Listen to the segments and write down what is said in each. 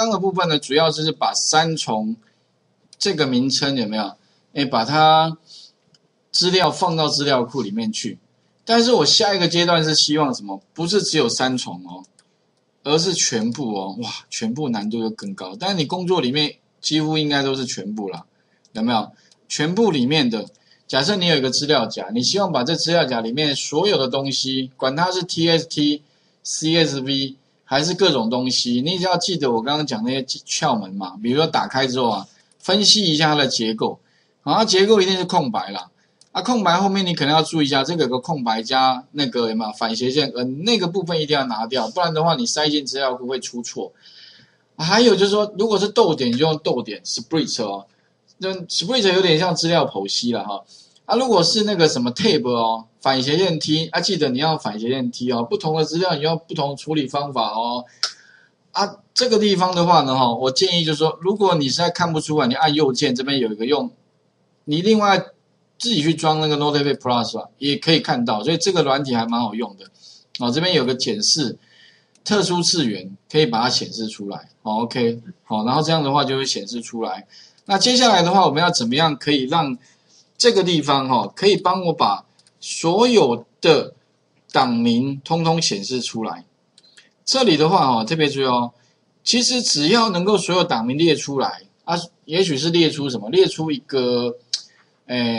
三个部分呢，主要就是把三重这个名称有没有？把它资料放到资料库里面去。但是我下一个阶段是希望什么？不是只有三重哦，而是全部哦。哇，全部难度就更高。但是你工作里面几乎应该都是全部啦，有没有？全部里面的。 假设你有一个资料夹，你希望把这资料夹里面所有的东西，管它是 TXT、CSV 还是各种东西，你只要记得我刚刚讲那些窍门嘛。比如说打开之后啊，分析一下它的结构，啊，结构一定是空白啦。啊，空白后面你可能要注意一下，这个有个空白加那个什么反斜线，那个部分一定要拿掉，不然的话你塞进资料库会出错。还有就是说，如果是逗点，你就用逗点 split 哦。 那 split 有点像资料剖析了哈，啊，如果是那个什么 tab 哦，反斜线 T 啊，记得你要反斜线 T 哦，不同的资料你要不同处理方法哦，啊，这个地方的话呢哈，我建议就是说，如果你实在看不出来，你按右键这边有一个用，你另外自己去装那个 Notepad Plus 啊，也可以看到，所以这个软体还蛮好用的，哦，这边有个检视特殊次元，可以把它显示出来，哦 ，OK， 好，然后这样的话就会显示出来。 那接下来的话，我们要怎么样可以让这个地方哈，可以帮我把所有的档名通通显示出来？这里的话哈，特别注意哦，其实只要能够所有档名列出来啊，也许是列出什么，列出一个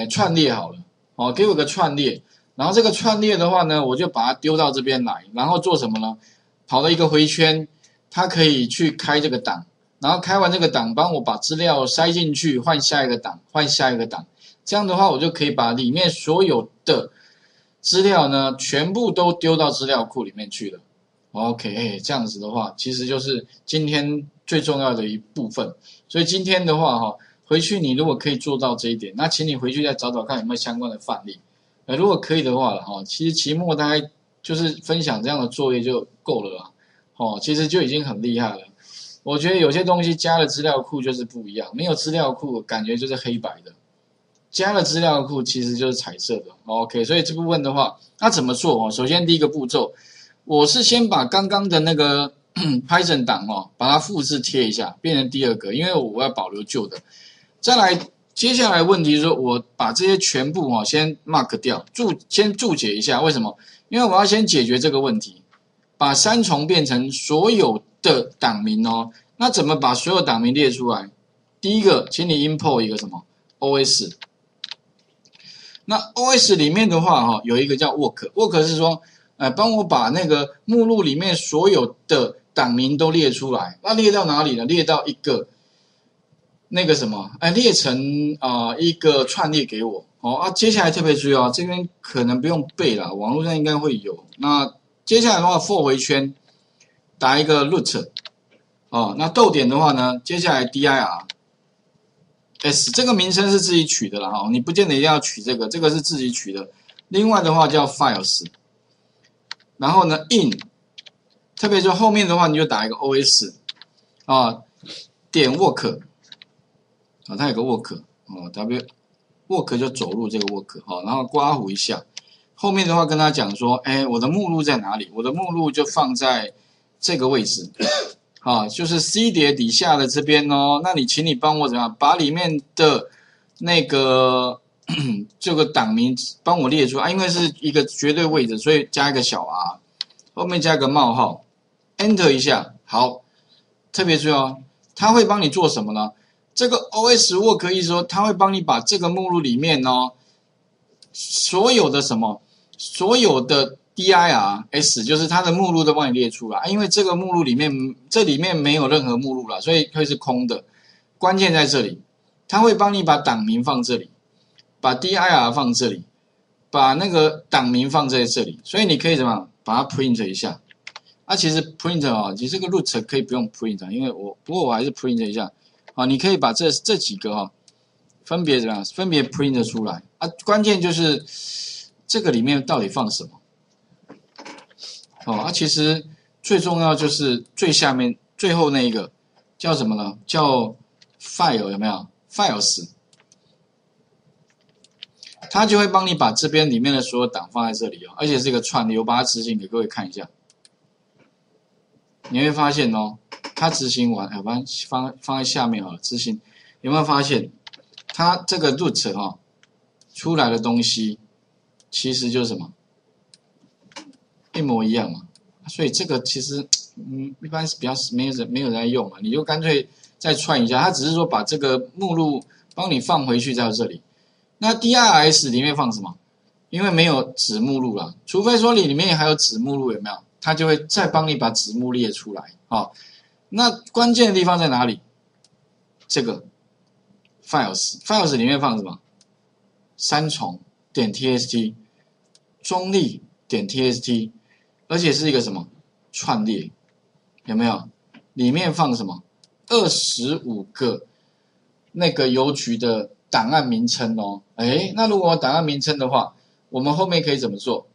串列好了，哦，给我个串列，然后这个串列的话呢，我就把它丢到这边来，然后做什么呢？跑到一个回圈，它可以去开这个档。 然后开完这个档，帮我把资料塞进去，换下一个档，换下一个档。这样的话，我就可以把里面所有的资料呢，全部都丢到资料库里面去了。OK， 这样子的话，其实就是今天最重要的一部分。所以今天的话，哈，回去你如果可以做到这一点，那请你回去再找找看有没有相关的范例。如果可以的话，哈，其实期末大概就是分享这样的作业就够了啦。哦，其实就已经很厉害了。 我觉得有些东西加了资料库就是不一样，没有资料库感觉就是黑白的，加了资料库其实就是彩色的。OK， 所以这部分的话，那怎么做哦？首先第一个步骤，我是先把刚刚的那个Python 档哦，把它复制贴一下，变成第二个，因为我要保留旧的。再来，接下来问题是，我把这些全部哦先 mark 掉，先注解一下为什么？因为我要先解决这个问题，把三重变成所有。 的档名哦，那怎么把所有档名列出来？第一个，请你 import 一个什么 OS。那 OS 里面的话，哈，有一个叫 work，work 是说，帮我把那个目录里面所有的档名都列出来。那列到哪里呢？列到一个那个什么，列成一个串列给我。哦啊，接下来特别注意哦，这边可能不用背啦，网络上应该会有。那接下来的话 ，for 回圈。 打一个 root， 哦，那逗点的话呢，接下来 dir，s 这个名称是自己取的啦，哈，你不见得一定要取这个，这个是自己取的。另外的话叫 files， 然后呢 in， 特别就后面的话你就打一个 os， 啊，点 work， 啊，它有个 work， 哦 w work 就走路这个 work， 好，然后刮胡一下，后面的话跟他讲说，我的目录在哪里？我的目录就放在。 这个位置，啊，就是 C 碟底下的这边哦。那你，请你帮我怎么样把里面的那个这个档名帮我列出啊？因为是一个绝对位置，所以加一个小 r， 后面加个冒号 ，Enter 一下。好，特别注意哦，它会帮你做什么呢？这个 OS Work 意思说，它会帮你把这个目录里面哦，所有的什么，所有的。 dir s 就是它的目录都帮你列出来，因为这个目录里面这里面没有任何目录了，所以会是空的。关键在这里，它会帮你把档名放这里，把 dir 放这里，把那个档名放在这里，所以你可以怎么把它 print 一下？啊，其实 print 啊，其实这个 root 可以不用 print， 因为不过我还是 print 一下啊。你可以把这几个哈、分别怎么样？分别 print 出来啊。关键就是这个里面到底放什么？ 哦，其实最重要就是最下面最后那一个叫什么呢？叫 file 有没有 ？files， 它就会帮你把这边里面的所有档放在这里哦，而且是一个串列，我把它执行给各位看一下，你会发现哦，它执行完啊，放在下面啊，执行有没有发现，它这个 root 哈出来的东西其实就是什么一模一样嘛，所以这个其实一般是比较没有人在用嘛，你就干脆再串一下，它只是说把这个目录帮你放回去在这里。那 DRS 里面放什么？因为没有子目录啦，除非说你里面还有子目录，有没有？它就会再帮你把子目列出来啊、哦。那关键的地方在哪里？这个 files 里面放什么？三重点 txt， 中立点 txt， 而且是一个什么串列？有没有？里面放什么？25个那个邮局的档案名称哦。哎，那如果档案名称的话，我们后面可以怎么做？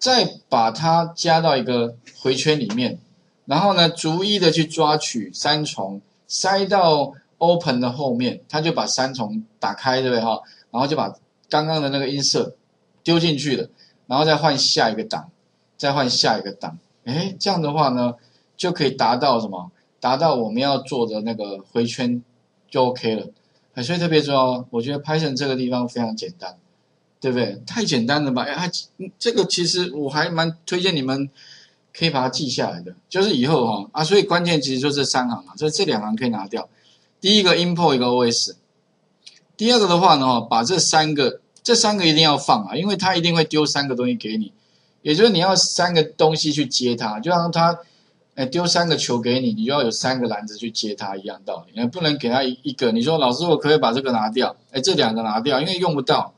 再把它加到一个回圈里面，然后呢，逐一的去抓取三重，塞到 open 的后面，它就把三重打开，对不对哈？然后就把刚刚的那个insert丢进去了，然后再换下一个档，再换下一个档。哎，这样的话呢，就可以达到什么？达到我们要做的那个回圈就 OK 了。所以特别重要，我觉得 Python 这个地方非常简单。对不对？太简单了吧？哎，这个其实我还蛮推荐你们可以把它记下来的，就是以后哈、啊，所以关键其实就这三行啊，所以这两行可以拿掉。第一个 import 一个 OS， 第二个的话呢，把这三个一定要放啊，因为它一定会丢三个东西给你，也就是你要三个东西去接它，就像它丢三个球给你，你就要有三个篮子去接它一样道理，不能给它一个。你说老师，我可不可以把这个拿掉？哎，这两个拿掉，因为用不到。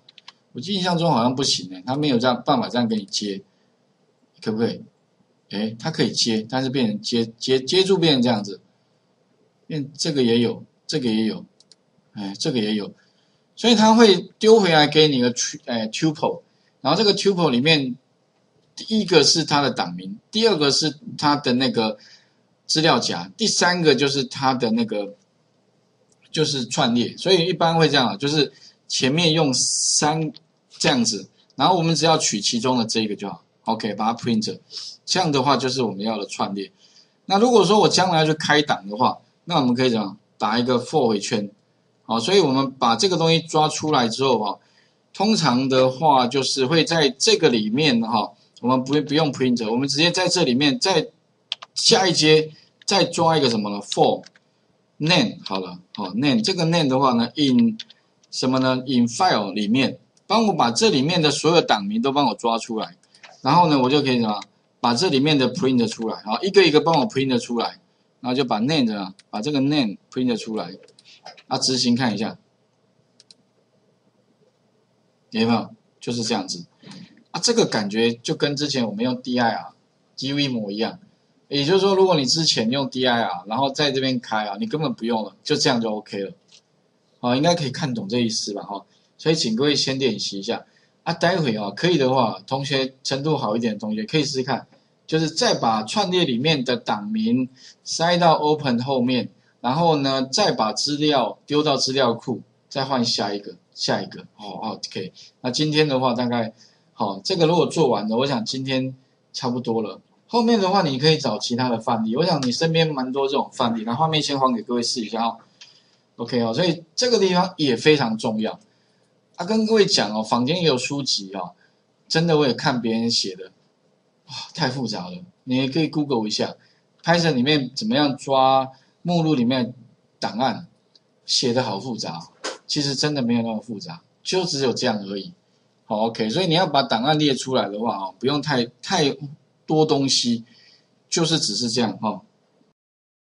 我印象中好像不行他没有这样办法这样给你接，可不可以？哎，他可以接，但是变成接住变成这样子，变这个也有，这个也有，哎，这个也有，所以他会丢回来给你个tuple， 然后这个 tuple 里面第一个是它的档名，第二个是它的那个资料夹，第三个就是它的那个就是串列，所以一般会这样就是。前面用三这样子，然后我们只要取其中的这个就好 ，OK， 把它 print 着，这样的话就是我们要的串列。那如果说我将来要去开档的话，那我们可以怎么打一个 for 回圈？好，所以我们把这个东西抓出来之后啊，通常的话就是会在这个里面哈，我们不用 print 着，我们直接在这里面再下一阶再抓一个什么呢 ？for name 好了，好 name 这个 name 的话呢 in 什么呢 ？in file 里面，帮我把这里面的所有档名都帮我抓出来，然后呢，我就可以什么，把这里面的 print 出来，好，一个一个帮我 print 出来，然后就把 name 啊，把这个 name print 出来，啊，执行看一下，有没有？就是这样子，啊，这个感觉就跟之前我们用 dir 几乎一模一样，也就是说，如果你之前用 dir， 然后在这边开啊，你根本不用了，就这样就 OK 了。好，应该可以看懂这意思吧？哈，所以请各位先练习一下啊。待会啊，可以的话，同学程度好一点的同学可以试试看，就是再把串列里面的档名塞到 open 后面，然后呢，再把资料丢到资料库，再换下一个。哦 ，OK。那今天的话，大概好，这个如果做完了，我想今天差不多了。后面的话，你可以找其他的范例，我想你身边蛮多这种范例。那画面先还给各位试一下啊。OK 哦，所以这个地方也非常重要啊。跟各位讲哦，坊间也有书籍哦，真的我也看别人写的，哇，太复杂了。你也可以 Google 一下 ，Python 里面怎么样抓目录里面的档案，写的好复杂。其实真的没有那么复杂，就只有这样而已。好 ，OK， 所以你要把档案列出来的话哦，不用太多东西，就是只是这样哦。